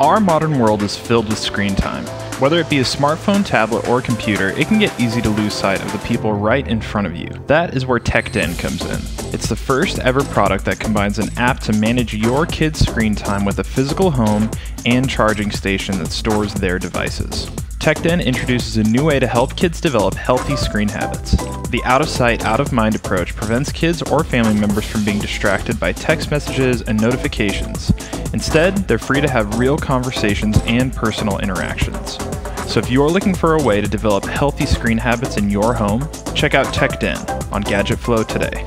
Our modern world is filled with screen time. Whether it be a smartphone, tablet, or computer, it can get easy to lose sight of the people right in front of you. That is where TechDen comes in. It's the first ever product that combines an app to manage your kids' screen time with a physical home and charging station that stores their devices. TechDen introduces a new way to help kids develop healthy screen habits. The out-of-sight, out-of-mind approach prevents kids or family members from being distracted by text messages and notifications. Instead, they're free to have real conversations and personal interactions. So if you're looking for a way to develop healthy screen habits in your home, check out TechDen on Gadget Flow today.